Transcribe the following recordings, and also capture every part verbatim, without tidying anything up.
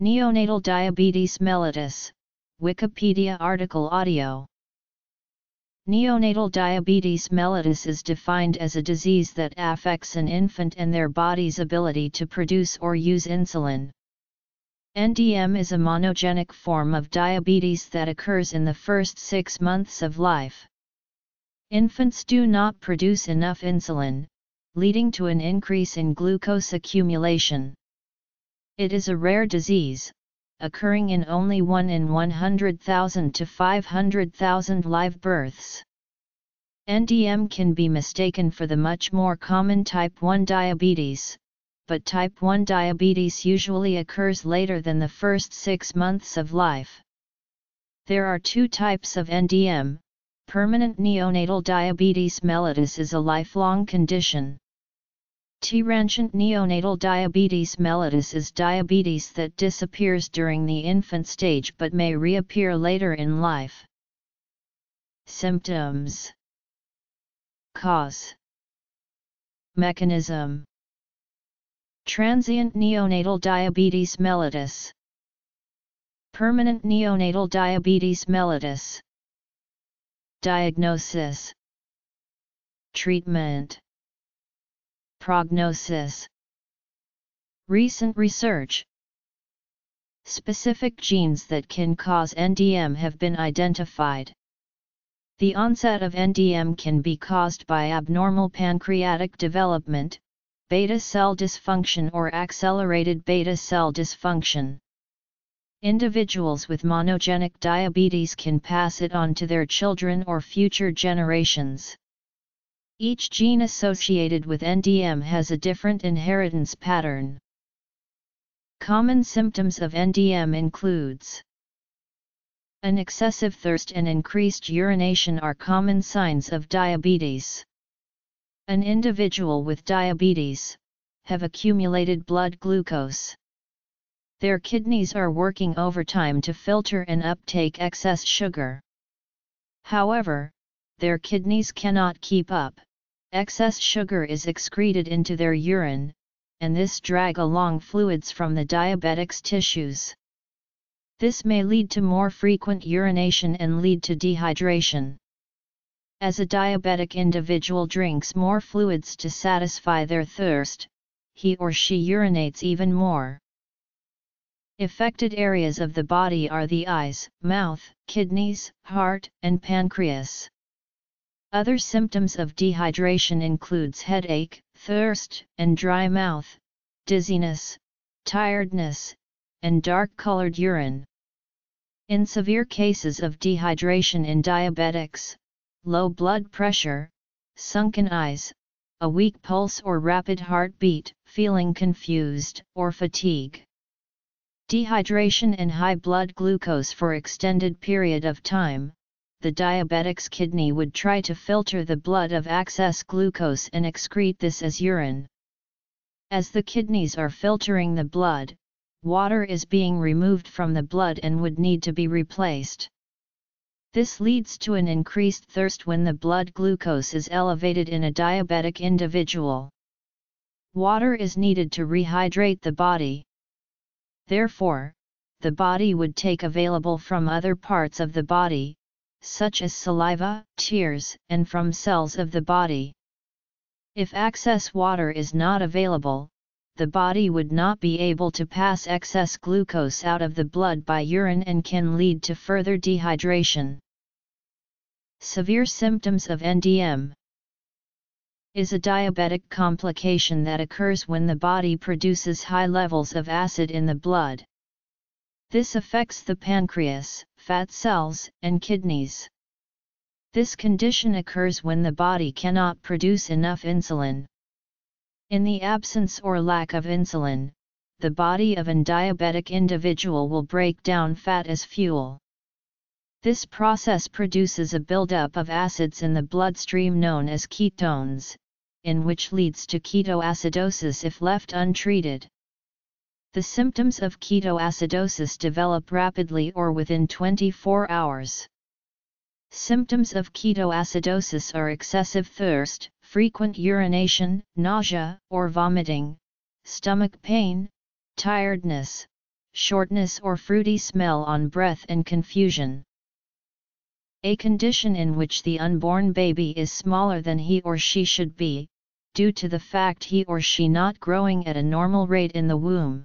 Neonatal diabetes mellitus, Wikipedia article audio. Neonatal diabetes mellitus is defined as a disease that affects an infant and their body's ability to produce or use insulin. N D M is a monogenic form of diabetes that occurs in the first six months of life. Infants do not produce enough insulin, leading to an increase in glucose accumulation. It is a rare disease, occurring in only one in one hundred thousand to five hundred thousand live births. N D M can be mistaken for the much more common type one diabetes, but type one diabetes usually occurs later than the first six months of life. There are two types of N D M. Permanent neonatal diabetes mellitus is a lifelong condition. Transient neonatal diabetes mellitus is diabetes that disappears during the infant stage but may reappear later in life. Symptoms. Cause. Mechanism. Transient neonatal diabetes mellitus. Permanent neonatal diabetes mellitus. Diagnosis. Treatment. Prognosis. Recent research. Specific genes that can cause N D M have been identified. The onset of N D M can be caused by abnormal pancreatic development, beta cell dysfunction or accelerated beta cell dysfunction. Individuals with monogenic diabetes can pass it on to their children or future generations. Each gene associated with N D M has a different inheritance pattern. Common symptoms of N D M includes an excessive thirst and increased urination are common signs of diabetes. An individual with diabetes have accumulated blood glucose. Their kidneys are working overtime to filter and uptake excess sugar. However, their kidneys cannot keep up. Excess sugar is excreted into their urine, and this drag along fluids from the diabetic's tissues. This may lead to more frequent urination and lead to dehydration. As a diabetic individual drinks more fluids to satisfy their thirst, he or she urinates even more. Affected areas of the body are the eyes, mouth, kidneys, heart, and pancreas. Other symptoms of dehydration includes headache, thirst, and dry mouth, dizziness, tiredness, and dark-colored urine. In severe cases of dehydration in diabetics, low blood pressure, sunken eyes, a weak pulse or rapid heartbeat, feeling confused, or fatigue. Dehydration and high blood glucose for extended period of time. The diabetic's kidney would try to filter the blood of excess glucose and excrete this as urine. As the kidneys are filtering the blood, water is being removed from the blood and would need to be replaced. This leads to an increased thirst when the blood glucose is elevated in a diabetic individual. Water is needed to rehydrate the body. Therefore, the body would take available from other parts of the body, such as saliva, tears, and from cells of the body. If excess water is not available, the body would not be able to pass excess glucose out of the blood by urine and can lead to further dehydration. Severe symptoms of N D M is a diabetic complication that occurs when the body produces high levels of acid in the blood. This affects the pancreas, fat cells, and kidneys. This condition occurs when the body cannot produce enough insulin. In the absence or lack of insulin, the body of an diabetic individual will break down fat as fuel. This process produces a buildup of acids in the bloodstream known as ketones, in which leads to ketoacidosis if left untreated. The symptoms of ketoacidosis develop rapidly or within twenty-four hours. Symptoms of ketoacidosis are excessive thirst, frequent urination, nausea or vomiting, stomach pain, tiredness, shortness or fruity smell on breath, and confusion. A condition in which the unborn baby is smaller than he or she should be, due to the fact he or she not growing at a normal rate in the womb.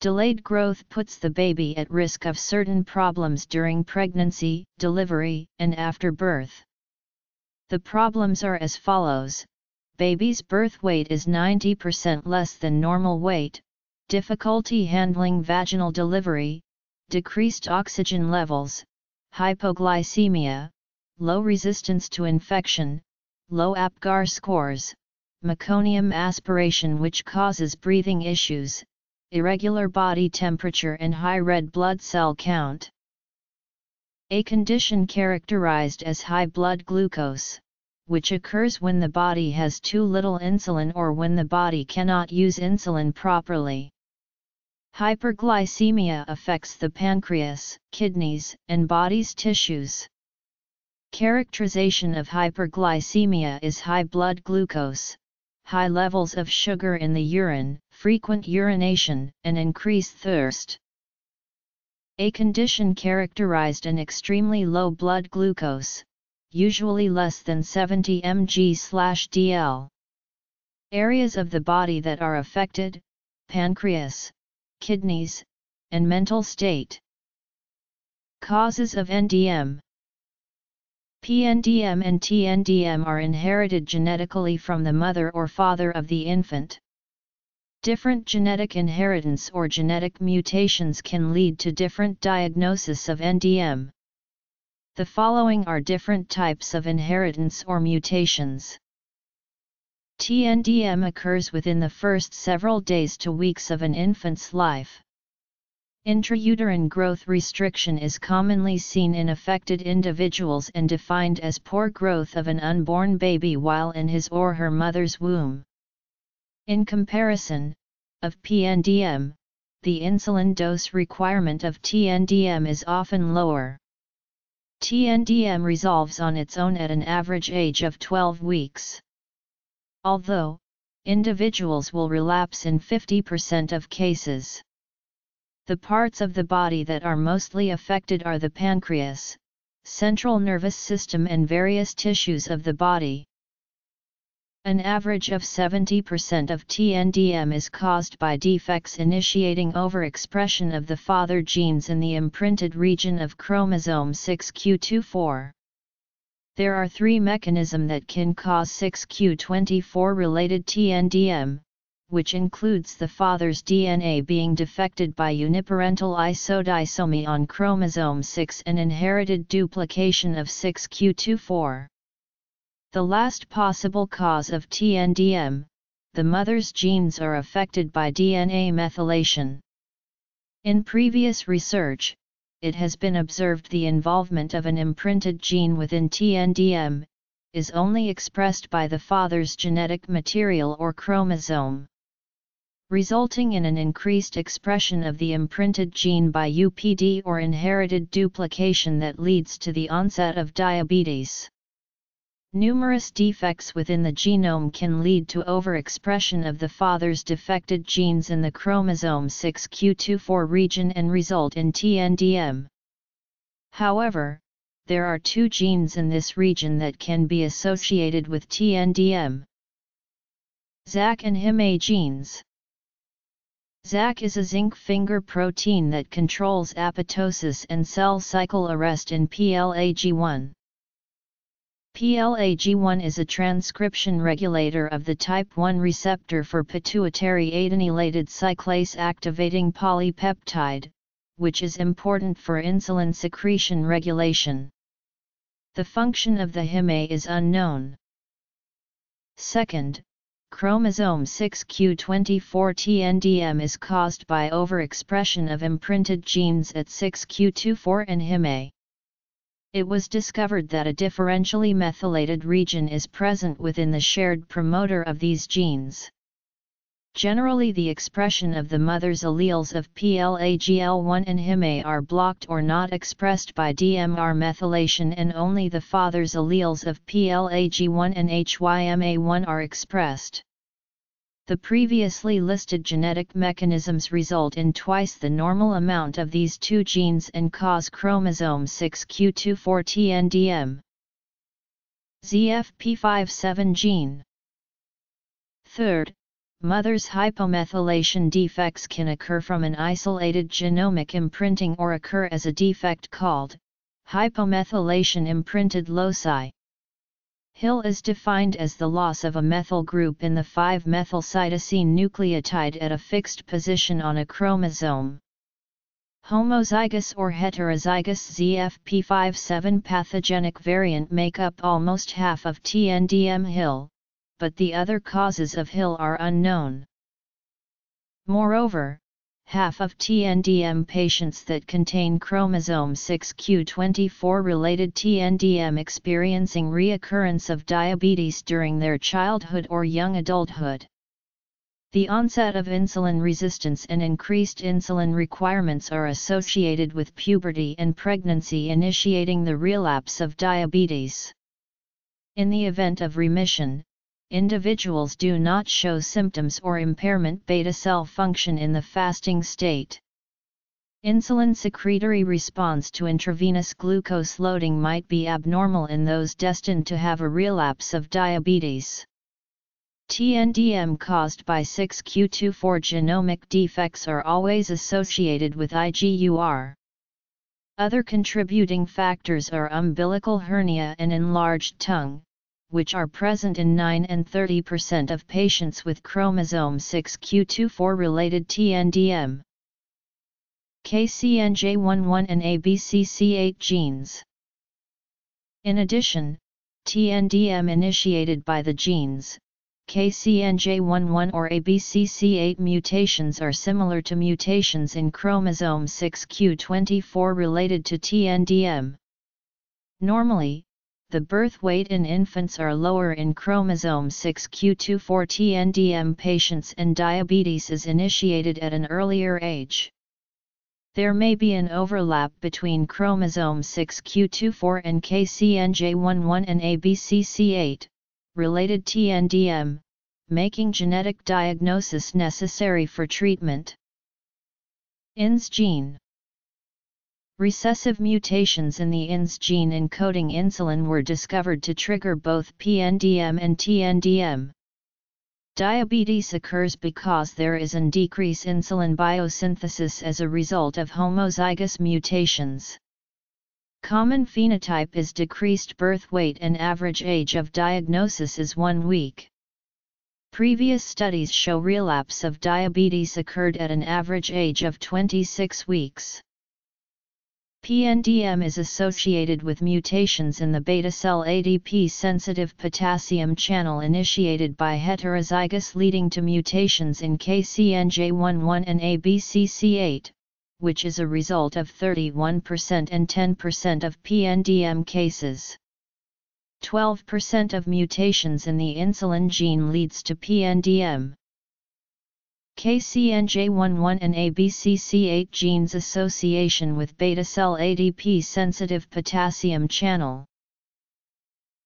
Delayed growth puts the baby at risk of certain problems during pregnancy, delivery, and after birth. The problems are as follows: baby's birth weight is ninety percent less than normal weight, difficulty handling vaginal delivery, decreased oxygen levels, hypoglycemia, low resistance to infection, low A B G A R scores, meconium aspiration which causes breathing issues, irregular body temperature and high red blood cell count. A condition characterized as high blood glucose, which occurs when the body has too little insulin or when the body cannot use insulin properly. Hyperglycemia affects the pancreas, kidneys, and body's tissues. Characterization of hyperglycemia is high blood glucose, high levels of sugar in the urine, frequent urination, and increased thirst. A condition characterized an extremely low blood glucose, usually less than seventy milligrams per deciliter. Areas of the body that are affected: pancreas, kidneys, and mental state. Causes of N D M. P N D M and T N D M are inherited genetically from the mother or father of the infant. Different genetic inheritance or genetic mutations can lead to different diagnoses of N D M. The following are different types of inheritance or mutations. T N D M occurs within the first several days to weeks of an infant's life. Intrauterine growth restriction is commonly seen in affected individuals and defined as poor growth of an unborn baby while in his or her mother's womb. In comparison, of P N D M, the insulin dose requirement of T N D M is often lower. T N D M resolves on its own at an average age of twelve weeks. Although, individuals will relapse in fifty percent of cases. The parts of the body that are mostly affected are the pancreas, central nervous system, and various tissues of the body. An average of seventy percent of T N D M is caused by defects initiating overexpression of the father genes in the imprinted region of chromosome six q twenty-four. There are three mechanisms that can cause six q twenty-four related T N D M, which includes the father's D N A being defected by uniparental isodisomy on chromosome six and inherited duplication of six q twenty-four. The last possible cause of T N D M, the mother's genes are affected by D N A methylation. In previous research, it has been observed the involvement of an imprinted gene within T N D M is only expressed by the father's genetic material or chromosome, resulting in an increased expression of the imprinted gene by U P D or inherited duplication that leads to the onset of diabetes. Numerous defects within the genome can lead to overexpression of the father's defected genes in the chromosome six q twenty-four region and result in T N D M. However, there are two genes in this region that can be associated with T N D M: Z A C and HYMAI genes. Z A C is a zinc finger protein that controls apoptosis and cell cycle arrest in P L A G one. P L A G one is a transcription regulator of the type one receptor for pituitary adenylated cyclase activating polypeptide, which is important for insulin secretion regulation. The function of the HYMAI is unknown. Second, chromosome six q twenty-four T N D M is caused by overexpression of imprinted genes at six q twenty-four and HYMAI. It was discovered that a differentially methylated region is present within the shared promoter of these genes. Generally, the expression of the mother's alleles of P L A G L one and HYMAI are blocked or not expressed by D M R methylation, and only the father's alleles of P L A G one and H Y M A I one are expressed. The previously listed genetic mechanisms result in twice the normal amount of these two genes and cause chromosome six q twenty-four T N D M. Z F P fifty-seven gene. Third, mother's hypomethylation defects can occur from an isolated genomic imprinting or occur as a defect called hypomethylation imprinted loci. H I L is defined as the loss of a methyl group in the five-methylcytosine nucleotide at a fixed position on a chromosome. Homozygous or heterozygous Z F P fifty-seven pathogenic variant make up almost half of T N D M H I L, but the other causes of H I L are unknown. Moreover, half of T N D M patients that contain chromosome six q twenty-four-related T N D M experiencing reoccurrence of diabetes during their childhood or young adulthood. The onset of insulin resistance and increased insulin requirements are associated with puberty and pregnancy, initiating the relapse of diabetes. In the event of remission, individuals do not show symptoms or impairment beta cell function in the fasting state. Insulin secretory response to intravenous glucose loading might be abnormal in those destined to have a relapse of diabetes. T N D M caused by six q twenty-four genomic defects are always associated with I G U R. Other contributing factors are umbilical hernia and enlarged tongue, which are present in nine and thirty percent of patients with chromosome six q twenty-four-related T N D M. K C N J eleven and A B C C eight genes. In addition, T N D M initiated by the genes, K C N J eleven or A B C C eight mutations are similar to mutations in chromosome six q twenty-four related to T N D M. Normally, the birth weight in infants are lower in chromosome six q twenty-four T N D M patients, and diabetes is initiated at an earlier age. There may be an overlap between chromosome six q twenty-four and K C N J eleven and A B C C eight, related T N D M, making genetic diagnosis necessary for treatment. I N S gene. Recessive mutations in the I N S gene encoding insulin were discovered to trigger both P N D M and T N D M. Diabetes occurs because there is an decreased insulin biosynthesis as a result of homozygous mutations. Common phenotype is decreased birth weight, and average age of diagnosis is one week. Previous studies show relapse of diabetes occurred at an average age of twenty-six weeks. P N D M is associated with mutations in the beta cell A D P-sensitive potassium channel initiated by heterozygous, leading to mutations in K C N J eleven and A B C C eight, which is a result of thirty-one percent and ten percent of P N D M cases. twelve percent of mutations in the insulin gene leads to P N D M. K C N J eleven and A B C C eight genes association with beta cell A D P-sensitive potassium channel.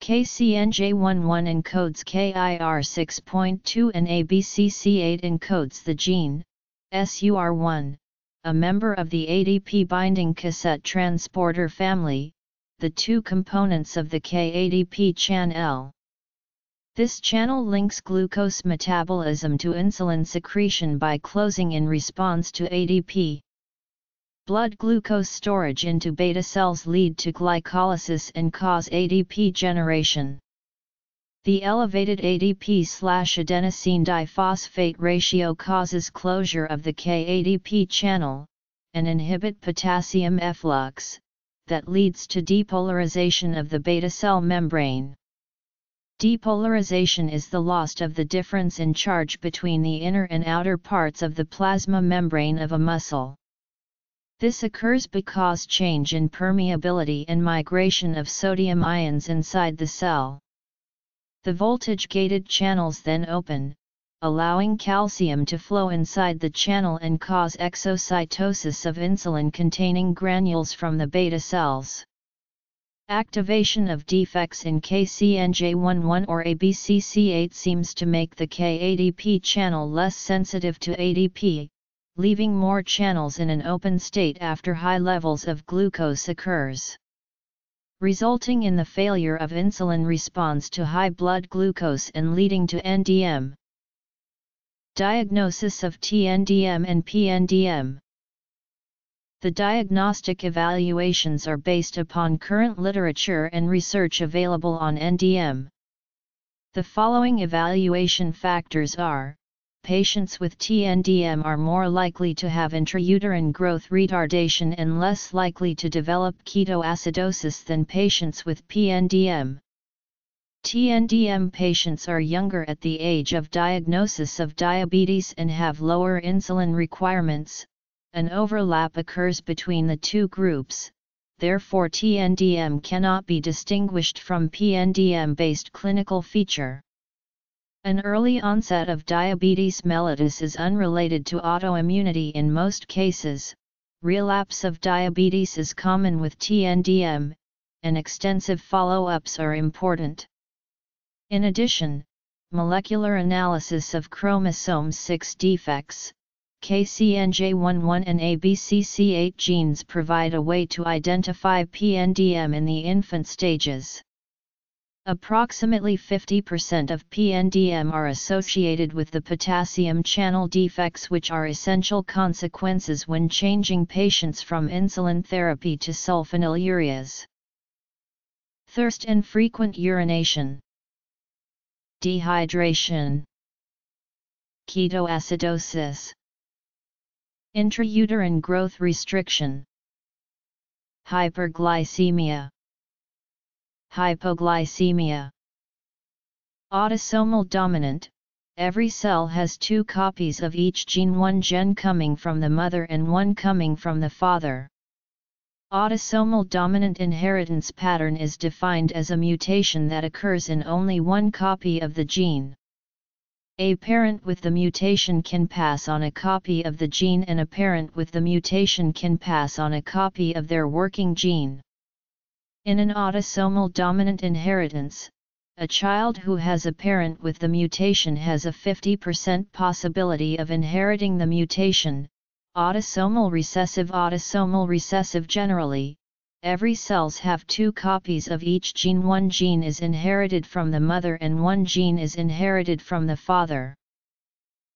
K C N J eleven encodes K I R six point two and A B C C eight encodes the gene S U R one, a member of the A D P binding cassette transporter family, the two components of the K A T P channel. This channel links glucose metabolism to insulin secretion by closing in response to A D P. Blood glucose storage into beta cells lead to glycolysis and cause A D P generation. The elevated A D P/adenosine diphosphate ratio causes closure of the K A T P channel, and inhibit potassium efflux, that leads to depolarization of the beta cell membrane. Depolarization is the loss of the difference in charge between the inner and outer parts of the plasma membrane of a muscle. This occurs because change in permeability and migration of sodium ions inside the cell. The voltage-gated channels then open, allowing calcium to flow inside the channel and cause exocytosis of insulin-containing granules from the beta cells. Activation of defects in K C N J eleven or A B C C eight seems to make the K A D P channel less sensitive to A D P, leaving more channels in an open state after high levels of glucose occurs, resulting in the failure of insulin response to high blood glucose and leading to N D M. Diagnosis of T N D M and P N D M. The diagnostic evaluations are based upon current literature and research available on N D M. The following evaluation factors are: patients with T N D M are more likely to have intrauterine growth retardation and less likely to develop ketoacidosis than patients with P N D M. T N D M patients are younger at the age of diagnosis of diabetes and have lower insulin requirements. An overlap occurs between the two groups, therefore T N D M cannot be distinguished from P N D M-based clinical feature. An early onset of diabetes mellitus is unrelated to autoimmunity in most cases, relapse of diabetes is common with T N D M, and extensive follow-ups are important. In addition, molecular analysis of chromosome six defects, K C N J eleven and A B C C eight genes provide a way to identify P N D M in the infant stages. Approximately fifty percent of P N D M are associated with the potassium channel defects, which are essential consequences when changing patients from insulin therapy to sulfonylureas. Thirst and frequent urination, dehydration, ketoacidosis, intrauterine growth restriction, hyperglycemia, hypoglycemia. Autosomal dominant, every cell has two copies of each gene, one gene coming from the mother and one coming from the father. Autosomal dominant inheritance pattern is defined as a mutation that occurs in only one copy of the gene. A parent with the mutation can pass on a copy of the gene, and a parent with the mutation can pass on a copy of their working gene. In an autosomal dominant inheritance, a child who has a parent with the mutation has a fifty percent possibility of inheriting the mutation. Autosomal recessive, autosomal recessive generally, every cells have two copies of each gene, one gene is inherited from the mother and one gene is inherited from the father.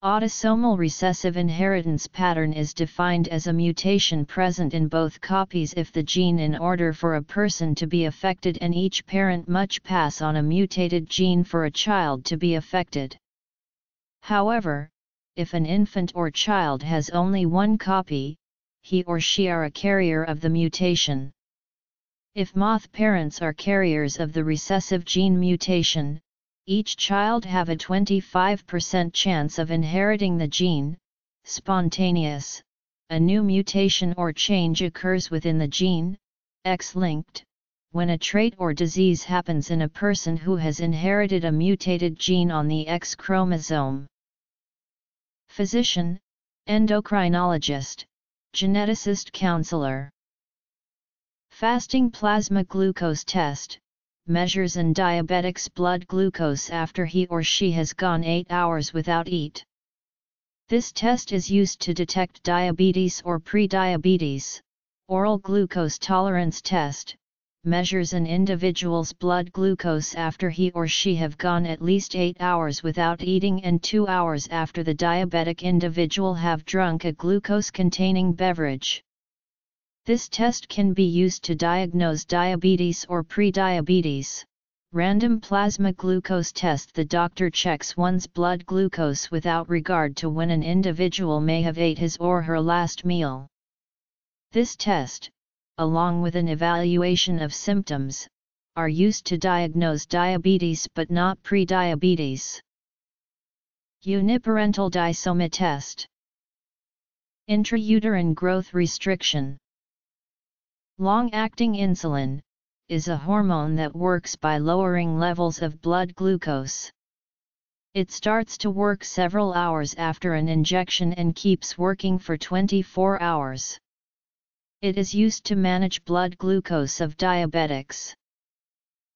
Autosomal recessive inheritance pattern is defined as a mutation present in both copies if the gene, in order for a person to be affected, and each parent must pass on a mutated gene for a child to be affected. However, if an infant or child has only one copy, he or she are a carrier of the mutation. If both parents are carriers of the recessive gene mutation, each child have a twenty-five percent chance of inheriting the gene. Spontaneous, a new mutation or change occurs within the gene, X-linked, when a trait or disease happens in a person who has inherited a mutated gene on the X chromosome. Physician, endocrinologist, geneticist, counselor. Fasting plasma glucose test, measures in diabetic's blood glucose after he or she has gone eight hours without eat. This test is used to detect diabetes or prediabetes. Oral glucose tolerance test, measures an individual's blood glucose after he or she have gone at least eight hours without eating and two hours after the diabetic individual have drunk a glucose-containing beverage. This test can be used to diagnose diabetes or prediabetes. Random plasma glucose test, the doctor checks one's blood glucose without regard to when an individual may have ate his or her last meal. This test, along with an evaluation of symptoms, are used to diagnose diabetes but not prediabetes. Uniparental disomy test, intrauterine growth restriction. Long-acting insulin is a hormone that works by lowering levels of blood glucose. It starts to work several hours after an injection and keeps working for twenty-four hours. It is used to manage blood glucose of diabetics.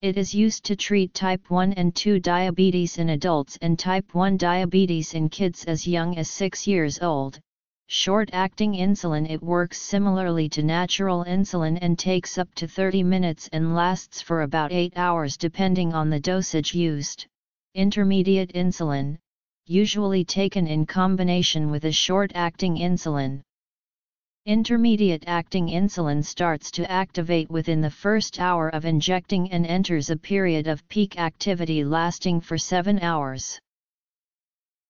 It is used to treat type one and two diabetes in adults and type one diabetes in kids as young as six years old. Short-acting insulin. It works similarly to natural insulin and takes up to thirty minutes and lasts for about eight hours depending on the dosage used. Intermediate insulin, usually taken in combination with a short-acting insulin. Intermediate-acting insulin starts to activate within the first hour of injecting and enters a period of peak activity lasting for seven hours.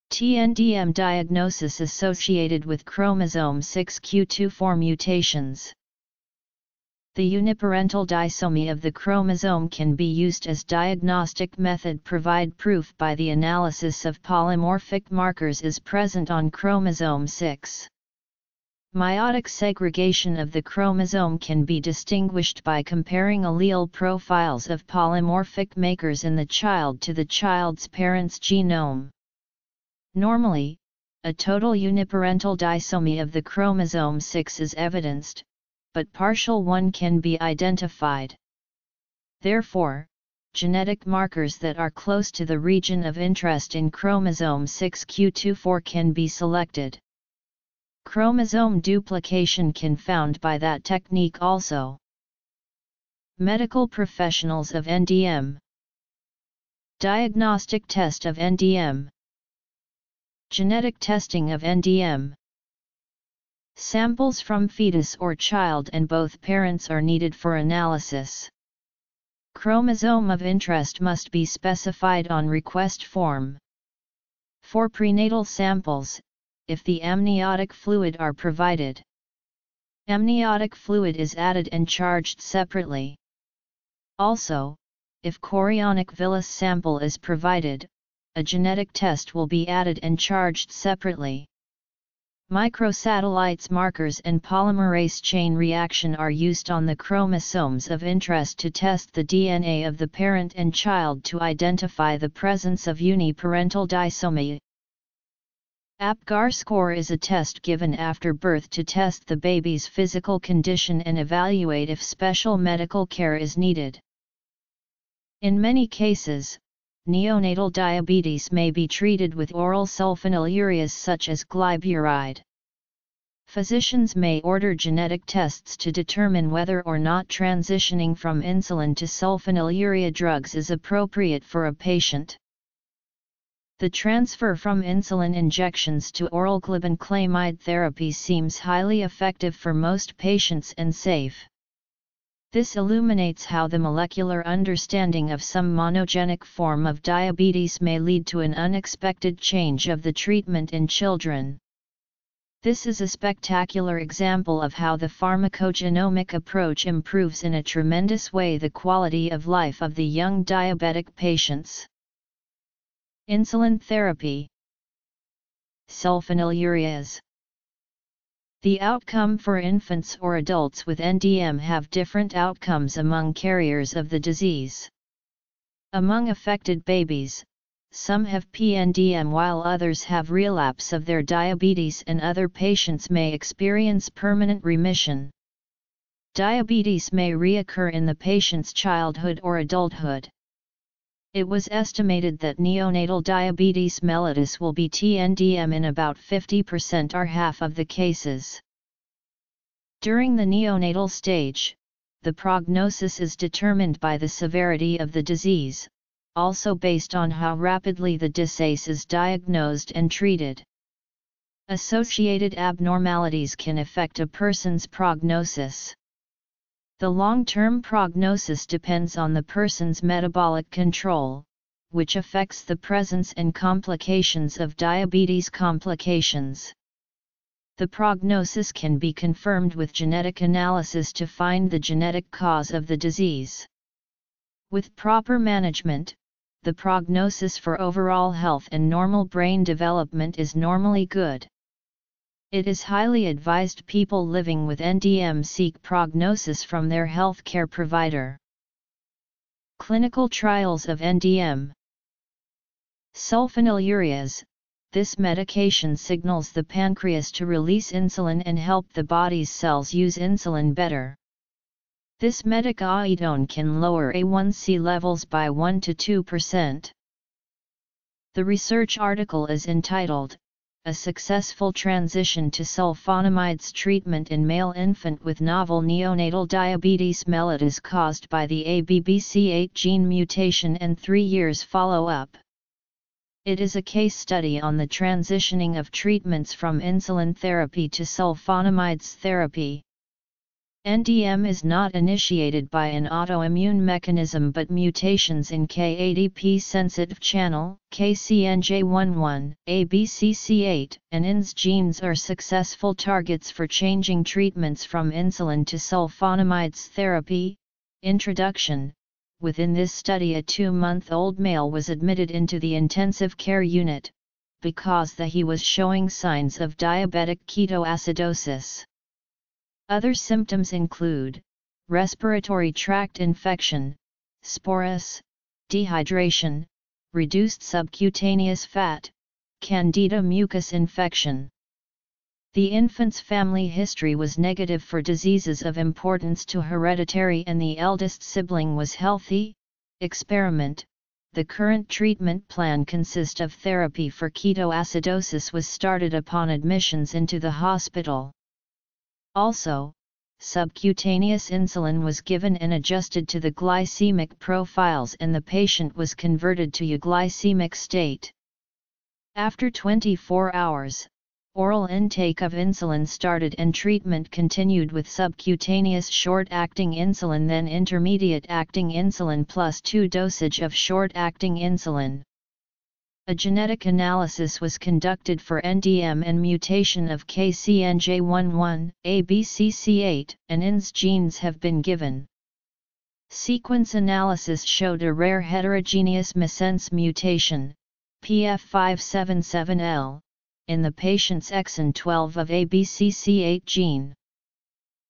T N D M diagnosis associated with chromosome six q two four mutations. The uniparental disomy of the chromosome can be used as diagnostic method. Provide proof by the analysis of polymorphic markers is present on chromosome six. Meiotic segregation of the chromosome can be distinguished by comparing allele profiles of polymorphic makers in the child to the child's parents' genome. Normally, a total uniparental disomy of the chromosome six is evidenced, but partial one can be identified. Therefore, genetic markers that are close to the region of interest in chromosome six q two four can be selected. Chromosome duplication can be found by that technique also. Medical professionals of N D M. Diagnostic test of N D M. Genetic testing of N D M. Samples from fetus or child and both parents are needed for analysis. Chromosome of interest must be specified on request form. For prenatal samples, if the amniotic fluid are provided. Amniotic fluid is added and charged separately. Also, if chorionic villus sample is provided, a genetic test will be added and charged separately. Microsatellites markers and polymerase chain reaction are used on the chromosomes of interest to test the D N A of the parent and child to identify the presence of uniparental disomy. A P G A R score is a test given after birth to test the baby's physical condition and evaluate if special medical care is needed. In many cases, neonatal diabetes may be treated with oral sulfonylureas such as gliburide. Physicians may order genetic tests to determine whether or not transitioning from insulin to sulfonylurea drugs is appropriate for a patient. The transfer from insulin injections to oral glibenclamide therapy seems highly effective for most patients and safe. This illuminates how the molecular understanding of some monogenic form of diabetes may lead to an unexpected change of the treatment in children. This is a spectacular example of how the pharmacogenomic approach improves in a tremendous way the quality of life of the young diabetic patients. Insulin therapy. Sulfonylureas. The outcome for infants or adults with N D M have different outcomes among carriers of the disease. Among affected babies, some have P N D M while others have relapse of their diabetes, and other patients may experience permanent remission. Diabetes may reoccur in the patient's childhood or adulthood. It was estimated that neonatal diabetes mellitus will be T N D M in about fifty percent or half of the cases. During the neonatal stage, the prognosis is determined by the severity of the disease, also based on how rapidly the disease is diagnosed and treated. Associated abnormalities can affect a person's prognosis. The long-term prognosis depends on the person's metabolic control, which affects the presence and complications of diabetes complications. The prognosis can be confirmed with genetic analysis to find the genetic cause of the disease. With proper management, the prognosis for overall health and normal brain development is normally good. It is highly advised people living with N D M seek prognosis from their healthcare provider. Clinical trials of N D M. Sulfonylureas, this medication signals the pancreas to release insulin and help the body's cells use insulin better. This medicaidone can lower A one C levels by one to two percent. The research article is entitled, A Successful Transition to Sulfonamides Treatment in Male Infant with Novel Neonatal Diabetes Mellitus Caused by the A B C C eight Gene Mutation and three years Follow-Up. It is a case study on the transitioning of treatments from insulin therapy to sulfonamides therapy. N D M is not initiated by an autoimmune mechanism but mutations in K A D P sensitive channel, K C N J eleven, A B C C eight, and I N S genes are successful targets for changing treatments from insulin to sulfonamides therapy. Introduction. Within this study, a two-month-old male was admitted into the intensive care unit because that he was showing signs of diabetic ketoacidosis. Other symptoms include respiratory tract infection, sporus, dehydration, reduced subcutaneous fat, candida mucus infection. The infant's family history was negative for diseases of importance to heredity and the eldest sibling was healthy. Experiment. The current treatment plan consists of therapy for ketoacidosis was started upon admissions into the hospital. Also, subcutaneous insulin was given and adjusted to the glycemic profiles and the patient was converted to euglycemic state. After twenty-four hours, oral intake of insulin started and treatment continued with subcutaneous short-acting insulin then intermediate-acting insulin plus two dosage of short-acting insulin. A genetic analysis was conducted for N D M and mutation of K C N J eleven, A B C C eight, and I N S genes have been given. Sequence analysis showed a rare heterogeneous missense mutation, P F five seven seven L, in the patient's exon twelve of A B C C eight gene.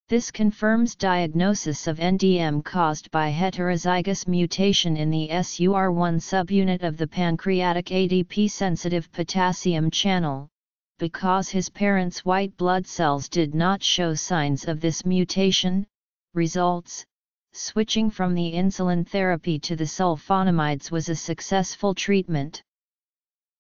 This confirms diagnosis of N D M caused by heterozygous mutation in the S U R one subunit of the pancreatic A D P-sensitive potassium channel, because his parents' white blood cells did not show signs of this mutation. Results: switching from the insulin therapy to the sulfonamides was a successful treatment.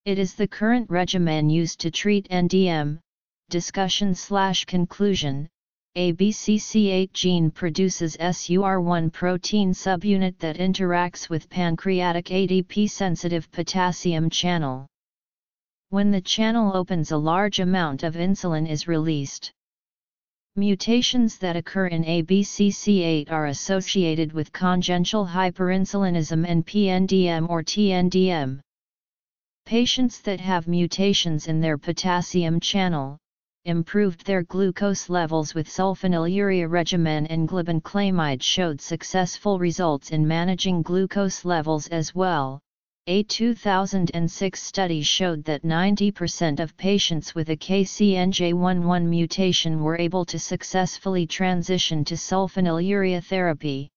It is the current regimen used to treat N D M. Discussion/conclusion. A B C C eight gene produces S U R one protein subunit that interacts with pancreatic A D P-sensitive potassium channel. When the channel opens, a large amount of insulin is released. Mutations that occur in A B C C eight are associated with congenital hyperinsulinism and P N D M or T N D M. Patients that have mutations in their potassium channel improved their glucose levels with sulfonylurea regimen and glibenclamide showed successful results in managing glucose levels as well. A two thousand six study showed that ninety percent of patients with a K C N J eleven mutation were able to successfully transition to sulfonylurea therapy.